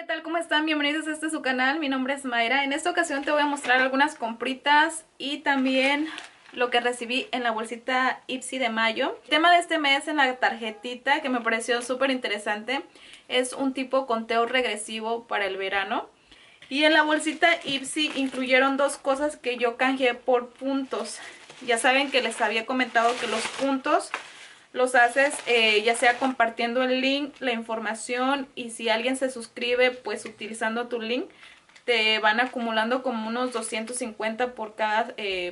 ¿Qué tal? ¿Cómo están? Bienvenidos a este su canal, mi nombre es Mayra. En esta ocasión te voy a mostrar algunas compritas y también lo que recibí en la bolsita Ipsy de mayo. El tema de este mes en la tarjetita que me pareció súper interesante es un tipo conteo regresivo para el verano. Y en la bolsita Ipsy incluyeron dos cosas que yo canjeé por puntos. Ya saben que les había comentado que los puntos los haces ya sea compartiendo el link, la información, y si alguien se suscribe pues utilizando tu link te van acumulando como unos 250 por cada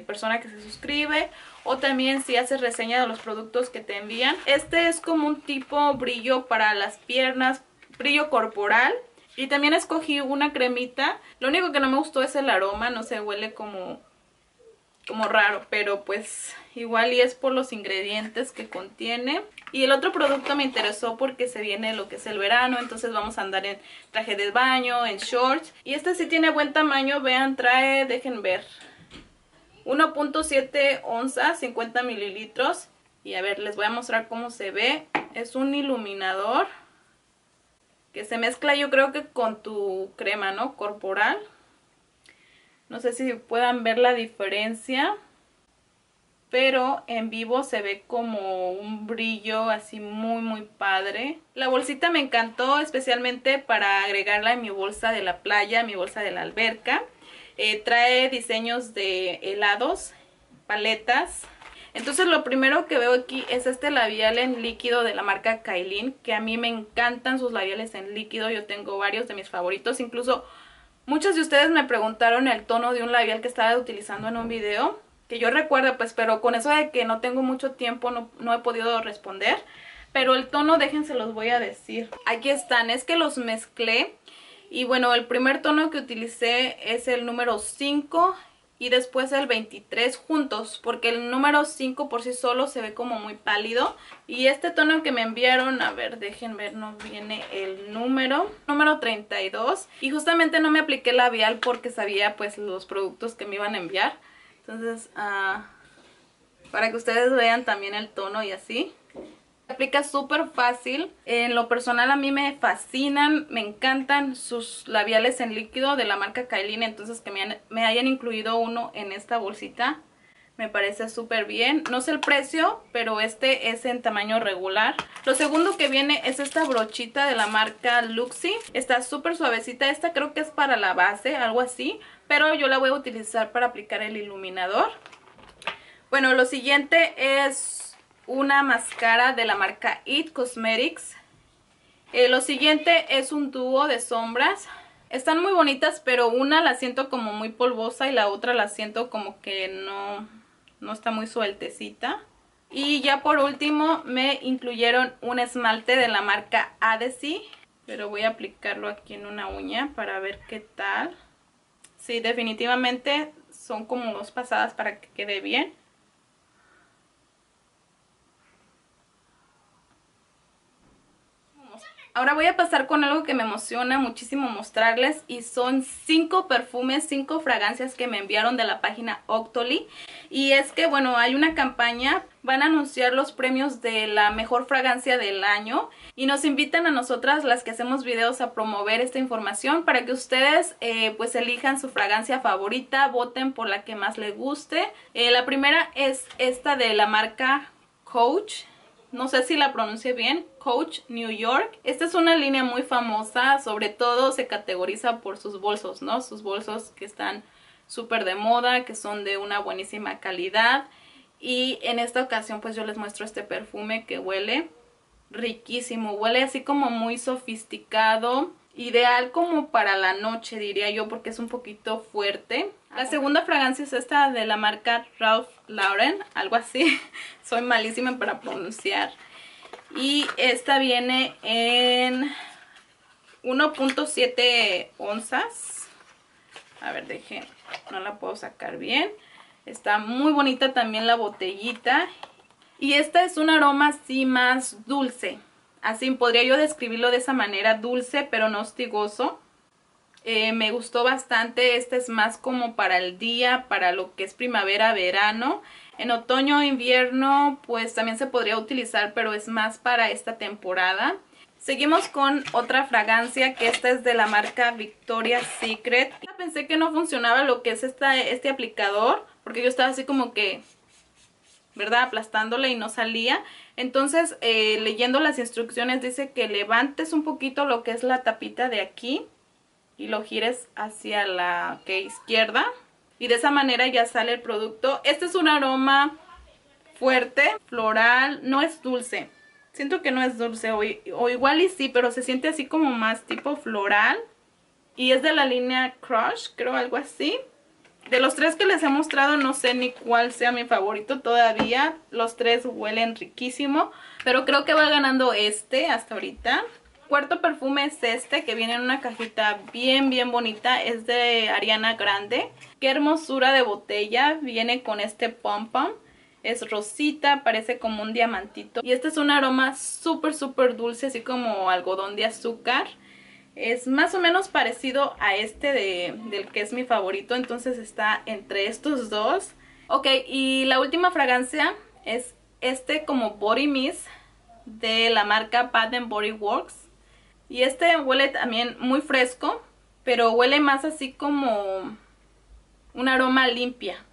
persona que se suscribe, o también si haces reseña de los productos que te envían. Este es como un tipo brillo para las piernas, brillo corporal, y también escogí una cremita. Lo único que no me gustó es el aroma, no sé, huele como raro, pero pues igual y es por los ingredientes que contiene. Y el otro producto me interesó porque se viene lo que es el verano, entonces vamos a andar en traje de baño, en shorts. Y este sí tiene buen tamaño, vean, trae, dejen ver, 1.7 onzas, 50 mililitros. Y a ver, les voy a mostrar cómo se ve. Es un iluminador que se mezcla, yo creo que con tu crema, ¿no? Corporal. No sé si puedan ver la diferencia, pero en vivo se ve como un brillo así muy muy padre. La bolsita me encantó, especialmente para agregarla en mi bolsa de la playa, mi bolsa de la alberca. Trae diseños de helados, paletas. Entonces lo primero que veo aquí es este labial en líquido de la marca Kylie, que a mí me encantan sus labiales en líquido. Yo tengo varios de mis favoritos, incluso muchos de ustedes me preguntaron el tono de un labial que estaba utilizando en un video, que yo recuerdo, pues, pero con eso de que no tengo mucho tiempo no he podido responder. Pero el tono, déjense los voy a decir. Aquí están, es que los mezclé. Y bueno, el primer tono que utilicé es el número 5 y después el 23 juntos, porque el número 5 por sí solo se ve como muy pálido. Y este tono que me enviaron, a ver, dejen ver, no viene el número 32. Y justamente no me apliqué labial porque sabía pues los productos que me iban a enviar. Entonces, para que ustedes vean también el tono y así. Se aplica súper fácil. En lo personal a mí me fascinan, me encantan sus labiales en líquido de la marca Kylie. Entonces que me hayan incluido uno en esta bolsita me parece súper bien. No sé el precio, pero este es en tamaño regular. Lo segundo que viene es esta brochita de la marca Luxie. Está súper suavecita. Esta creo que es para la base, algo así, pero yo la voy a utilizar para aplicar el iluminador. Bueno, lo siguiente es una máscara de la marca IT Cosmetics. Lo siguiente es un dúo de sombras. Están muy bonitas, pero una la siento como muy polvosa y la otra la siento como que no está muy sueltecita. Y ya por último me incluyeron un esmalte de la marca ADESY, pero voy a aplicarlo aquí en una uña para ver qué tal. Sí, definitivamente son como dos pasadas para que quede bien. Ahora voy a pasar con algo que me emociona muchísimo mostrarles, y son 5 perfumes, 5 fragancias que me enviaron de la página Octoly. Y es que, bueno, hay una campaña, van a anunciar los premios de la mejor fragancia del año y nos invitan a nosotras las que hacemos videos a promover esta información para que ustedes pues elijan su fragancia favorita, voten por la que más les guste. La primera es esta de la marca Coach. No sé si la pronuncie bien, Coach New York. Esta es una línea muy famosa, sobre todo se categoriza por sus bolsos, ¿no? Sus bolsos que están súper de moda, que son de una buenísima calidad. Y en esta ocasión pues yo les muestro este perfume que huele riquísimo. Huele así como muy sofisticado, ideal como para la noche diría yo, porque es un poquito fuerte. La segunda fragancia es esta de la marca Ralph Lauren, algo así. Soy malísima para pronunciar. Y esta viene en 1.7 onzas. A ver, dejen, no la puedo sacar bien. Está muy bonita también la botellita. Y esta es un aroma así más dulce. Así podría yo describirlo de esa manera, dulce pero no hostigoso. Me gustó bastante. Este es más como para el día, para lo que es primavera, verano. En otoño, invierno, pues también se podría utilizar, pero es más para esta temporada. Seguimos con otra fragancia, que esta es de la marca Victoria's Secret. Pensé que no funcionaba lo que es este aplicador, porque yo estaba así como que, ¿verdad?, aplastándole y no salía. Entonces, leyendo las instrucciones, dice que levantes un poquito lo que es la tapita de aquí y lo gires hacia la izquierda. Y de esa manera ya sale el producto. Este es un aroma fuerte, floral, no es dulce. Siento que no es dulce, o igual y sí, pero se siente así como más tipo floral. Y es de la línea Crush, creo, algo así. De los tres que les he mostrado, no sé ni cuál sea mi favorito todavía. Los tres huelen riquísimo, pero creo que va ganando este hasta ahorita. Cuarto perfume es este, que viene en una cajita bien, bien bonita. Es de Ariana Grande. Qué hermosura de botella. Viene con este pom-pom. Es rosita, parece como un diamantito. Y este es un aroma súper, súper dulce, así como algodón de azúcar. Es más o menos parecido a este del que es mi favorito. Entonces está entre estos dos. Ok, y la última fragancia es este como Body Mist de la marca Bath and Body Works. Y este huele también muy fresco, pero huele más así como un aroma limpia.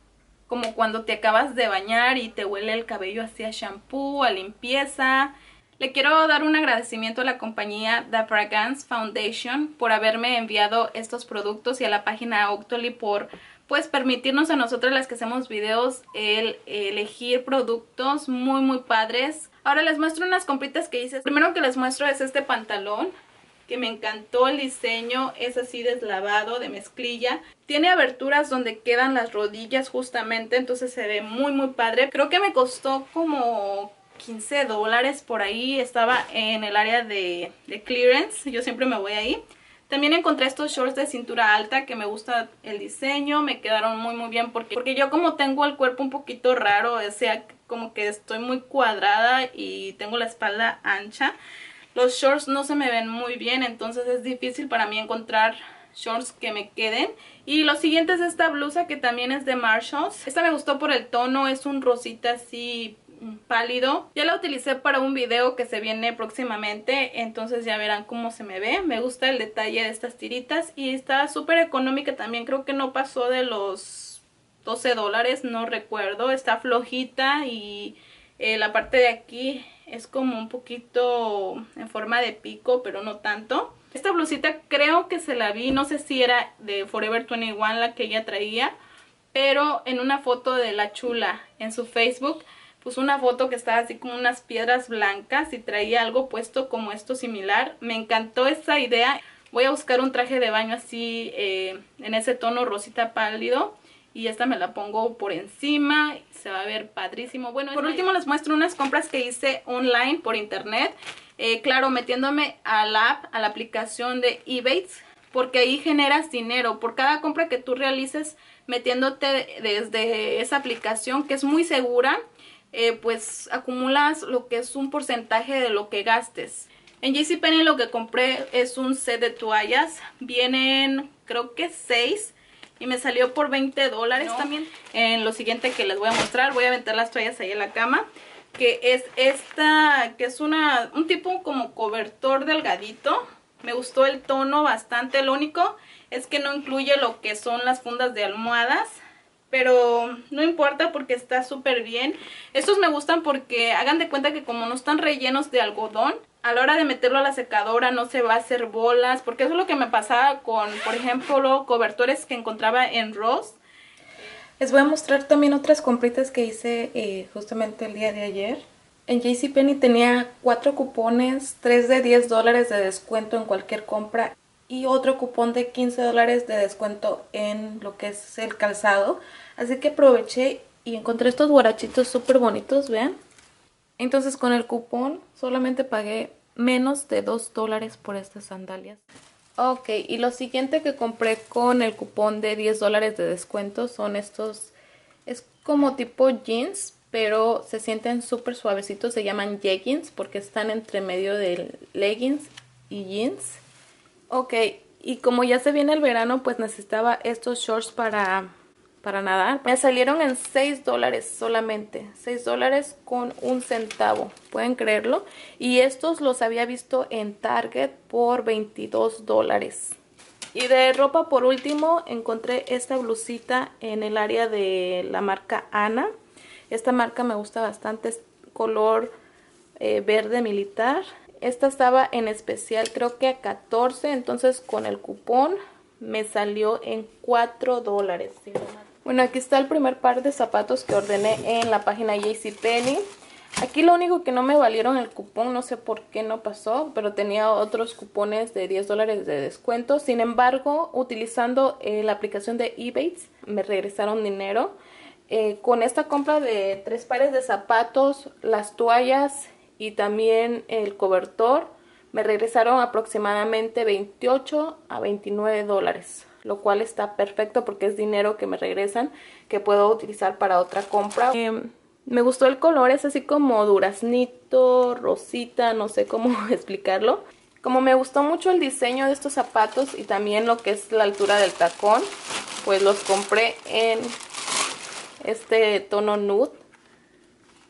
Como cuando te acabas de bañar y te huele el cabello así a shampoo, a limpieza. Le quiero dar un agradecimiento a la compañía The Fragrance Foundation por haberme enviado estos productos, y a la página Octoly por permitirnos a nosotras las que hacemos videos el elegir productos muy, muy padres. Ahora les muestro unas compritas que hice. Primero que les muestro es este pantalón, que me encantó el diseño. Es así deslavado, de mezclilla. Tiene aberturas donde quedan las rodillas justamente, entonces se ve muy, muy padre. Creo que me costó como $15 por ahí. Estaba en el área de clearance, yo siempre me voy ahí. También encontré estos shorts de cintura alta, que me gusta el diseño, me quedaron muy, muy bien, porque yo como tengo el cuerpo un poquito raro, o sea, como que estoy muy cuadrada y tengo la espalda ancha. Los shorts no se me ven muy bien, entonces es difícil para mí encontrar shorts que me queden. Y lo siguiente es esta blusa, que también es de Marshalls. Esta me gustó por el tono, es un rosita así pálido. Ya la utilicé para un video que se viene próximamente, entonces ya verán cómo se me ve. Me gusta el detalle de estas tiritas y está súper económica también. Creo que no pasó de los $12, no recuerdo. Está flojita y la parte de aquí es como un poquito en forma de pico, pero no tanto. Esta blusita creo que se la vi, no sé si era de Forever 21 la que ella traía, pero en una foto de la chula en su Facebook puso una foto que estaba así como unas piedras blancas y traía algo puesto como esto similar. Me encantó esa idea. Voy a buscar un traje de baño así en ese tono rosita pálido, y esta me la pongo por encima. Se va a ver padrísimo. Bueno, por último les muestro unas compras que hice online por internet. Claro, metiéndome a la app, a la aplicación de Ebates, porque ahí generas dinero por cada compra que tú realices metiéndote desde esa aplicación, que es muy segura. Pues acumulas lo que es un porcentaje de lo que gastes. En JCPenney lo que compré es un set de toallas. Vienen creo que 6 y me salió por $20 también. En lo siguiente que les voy a mostrar, voy a aventar las toallas ahí en la cama, que es esta, que es un tipo como cobertor delgadito. Me gustó el tono bastante. Lo único es que no incluye lo que son las fundas de almohadas, pero no importa porque está súper bien. Estos me gustan porque hagan de cuenta que como no están rellenos de algodón, a la hora de meterlo a la secadora no se va a hacer bolas. Porque eso es lo que me pasaba con, por ejemplo, cobertores que encontraba en Ross. Les voy a mostrar también otras compritas que hice justamente el día de ayer. En JCPenney tenía 4 cupones, 3 de $10 de descuento en cualquier compra, y otro cupón de $15 de descuento en lo que es el calzado. Así que aproveché y encontré estos guarachitos súper bonitos, vean. Entonces con el cupón solamente pagué menos de $2 por estas sandalias. Ok, y lo siguiente que compré con el cupón de $10 de descuento son estos. Es como tipo jeans, pero se sienten súper suavecitos. Se llaman jeggings porque están entre medio de leggings y jeans. Ok, y como ya se viene el verano, pues necesitaba estos shorts para, para nada. Me salieron en $6 solamente. $6.01. ¿Pueden creerlo? Y estos los había visto en Target por $22. Y de ropa, por último, encontré esta blusita en el área de la marca Ana. Esta marca me gusta bastante. Es color verde militar. Esta estaba en especial, creo que a $14. Entonces con el cupón me salió en $4. Bueno, aquí está el primer par de zapatos que ordené en la página JCPenney. Aquí lo único que no me valieron el cupón, no sé por qué no pasó, pero tenía otros cupones de $10 de descuento. Sin embargo, utilizando la aplicación de Ebates, me regresaron dinero. Con esta compra de 3 pares de zapatos, las toallas y también el cobertor, me regresaron aproximadamente $28 a $29, lo cual está perfecto porque es dinero que me regresan, que puedo utilizar para otra compra. Me gustó el color, es así como duraznito, rosita, no sé cómo explicarlo. Como me gustó mucho el diseño de estos zapatos y también lo que es la altura del tacón, pues los compré en este tono nude.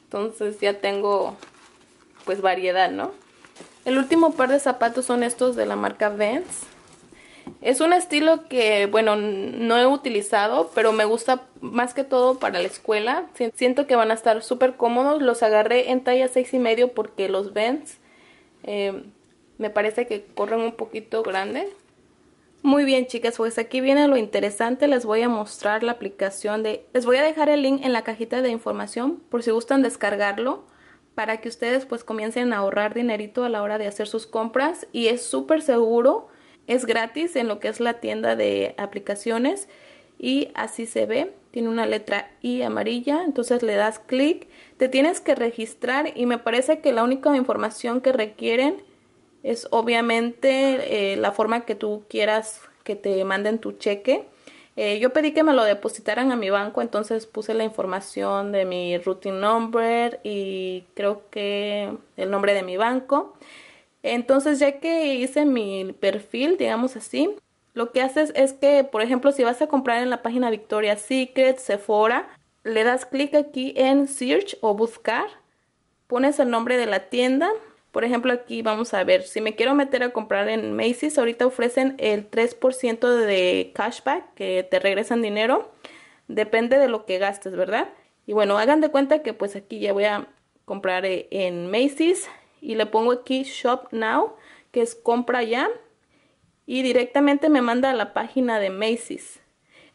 Entonces ya tengo pues variedad, ¿no? El último par de zapatos son estos de la marca Vans. Es un estilo que, bueno, no he utilizado, pero me gusta más que todo para la escuela. Siento que van a estar súper cómodos. Los agarré en talla 6,5 porque los Vans me parece que corren un poquito grande. Muy bien, chicas, pues aquí viene lo interesante. Les voy a mostrar la aplicación de... Les voy a dejar el link en la cajita de información por si gustan descargarlo, para que ustedes pues comiencen a ahorrar dinerito a la hora de hacer sus compras. Y es súper seguro, es gratis en lo que es la tienda de aplicaciones. Y así se ve, tiene una letra I amarilla, entonces le das clic, te tienes que registrar y me parece que la única información que requieren es obviamente la forma que tú quieras que te manden tu cheque. Yo pedí que me lo depositaran a mi banco, entonces puse la información de mi routing number y creo que el nombre de mi banco. Entonces ya que hice mi perfil, digamos así, lo que haces es que, por ejemplo, si vas a comprar en la página Victoria's Secret, Sephora, le das clic aquí en Search o Buscar, pones el nombre de la tienda. Por ejemplo, aquí vamos a ver, si me quiero meter a comprar en Macy's, ahorita ofrecen el 3% de cashback, que te regresan dinero, depende de lo que gastes, ¿verdad? Y bueno, hagan de cuenta que pues aquí ya voy a comprar en Macy's y le pongo aquí Shop Now, que es compra ya, y directamente me manda a la página de Macy's.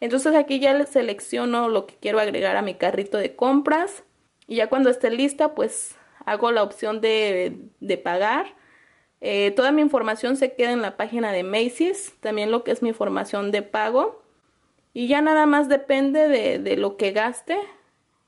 Entonces aquí ya le selecciono lo que quiero agregar a mi carrito de compras y ya cuando esté lista, pues... hago la opción de pagar. Toda mi información se queda en la página de Macy's. También lo que es mi información de pago. Y ya nada más depende de lo que gaste.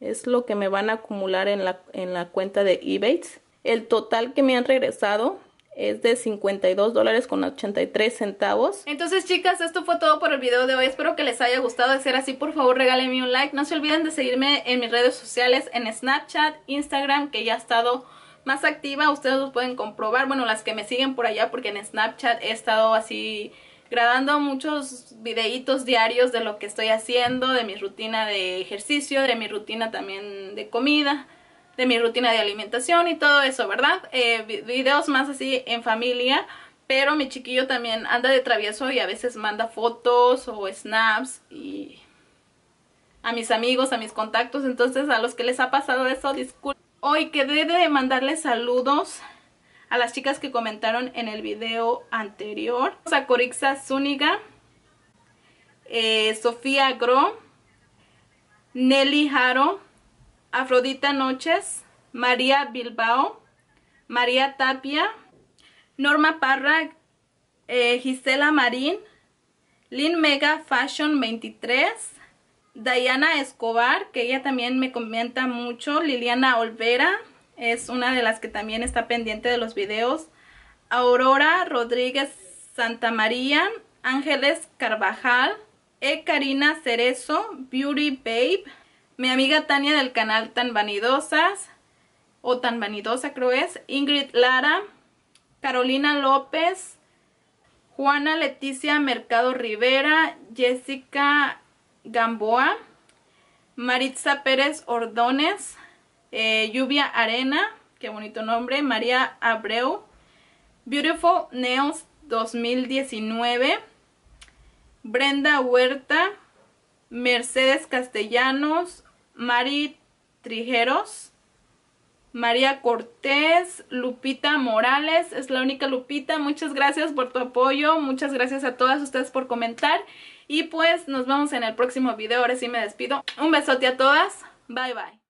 Es lo que me van a acumular en la cuenta de Ebates. El total que me han regresado es de $52.83. Entonces, chicas, esto fue todo por el video de hoy. Espero que les haya gustado. De ser así, por favor, regálenme un like. No se olviden de seguirme en mis redes sociales, en Snapchat, Instagram, que ya ha estado más activa. Ustedes los pueden comprobar. Bueno, las que me siguen por allá, porque en Snapchat he estado así grabando muchos videitos diarios de lo que estoy haciendo, de mi rutina de ejercicio, de mi rutina también de comida, de mi rutina de alimentación y todo eso, ¿verdad? Videos más así en familia, pero mi chiquillo también anda de travieso y a veces manda fotos o snaps y a mis amigos, a mis contactos. Entonces, a los que les ha pasado eso, disculpen. Hoy quedé de mandarles saludos a las chicas que comentaron en el video anterior. A Corixa Zúñiga, Sofía Gro, Nelly Jaro, Afrodita Noches, María Bilbao, María Tapia, Norma Parra, Gisela Marín, Lin Mega Fashion 23, Dayana Escobar, que ella también me comenta mucho, Liliana Olvera, es una de las que también está pendiente de los videos, Aurora Rodríguez Santamaría, Ángeles Carvajal, Karina Cerezo, Beauty Babe, mi amiga Tania del canal Tan Vanidosas, o Tan Vanidosa creo es, Ingrid Lara, Carolina López, Juana Leticia Mercado Rivera, Jessica Gamboa, Maritza Pérez Ordóñez, Lluvia Arena, qué bonito nombre. María Abreu, Beautiful Nails 2019. Brenda Huerta, Mercedes Castellanos, Mari Trijeros, María Cortés, Lupita Morales, es la única Lupita. Muchas gracias por tu apoyo, muchas gracias a todas ustedes por comentar. Y pues nos vemos en el próximo video, ahora sí me despido. Un besote a todas, bye bye.